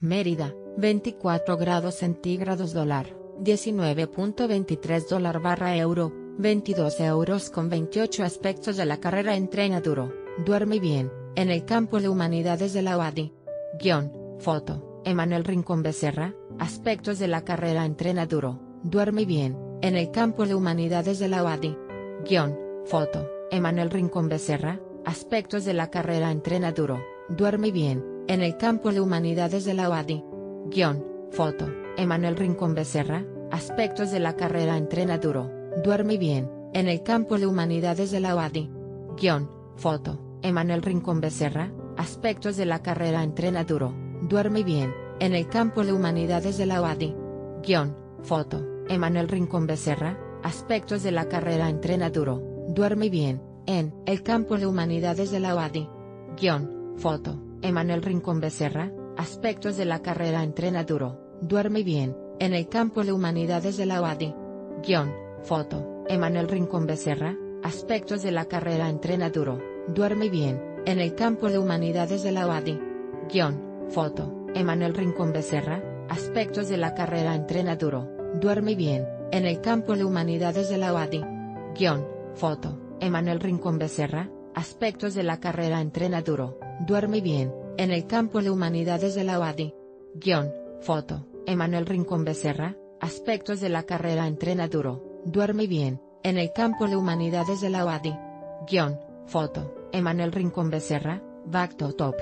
Mérida, 24 grados centígrados dólar, 19.23 dólar barra euro, 22 euros con 28 aspectos de la carrera Entrena duro, duerme bien, en el campo de humanidades de la UADY. Guión, foto, Emanuel Rincón Becerra, aspectos de la carrera Entrena duro, duerme bien, en el campo de humanidades de la UADY. Guión, foto, Emanuel Rincón Becerra, aspectos de la carrera Entrena duro, duerme bien, en el campo de humanidades de la UADY. Guión, foto, Emanuel Rincón Becerra, aspectos de la carrera Entrena duro, duerme bien, en el campo de humanidades de la UADY. Guión, foto, Emanuel Rincón Becerra, aspectos de la carrera Entrena duro, duerme bien, en el campo de humanidades de la UADY. Guión, foto, Emanuel Rincón Becerra, aspectos de la carrera Entrena duro, duerme bien, en el campo de humanidades de la UADY. Guión, foto, Emanuel Rincón Becerra, aspectos de la carrera Entrena duro, duerme bien, en el campo de humanidades de la UADY. Guión, foto, Emanuel Rincón Becerra, aspectos de la carrera Entrena duro, duerme bien, en el campo de humanidades de la UADY. Guión, foto, Emanuel Rincón Becerra, aspectos de la carrera Entrena duro, duerme bien, en el campo de humanidades de la UADY. Guión, foto, Emanuel Rincón Becerra, aspectos de la carrera Entrena duro, duerme bien, en el campo de humanidades de la UADY. Guión, foto, Emanuel Rincón Becerra, aspectos de la carrera Entrena duro, duerme bien, en el campo de humanidades de la UADY. Guión, foto, Emanuel Rincón Becerra, back to top.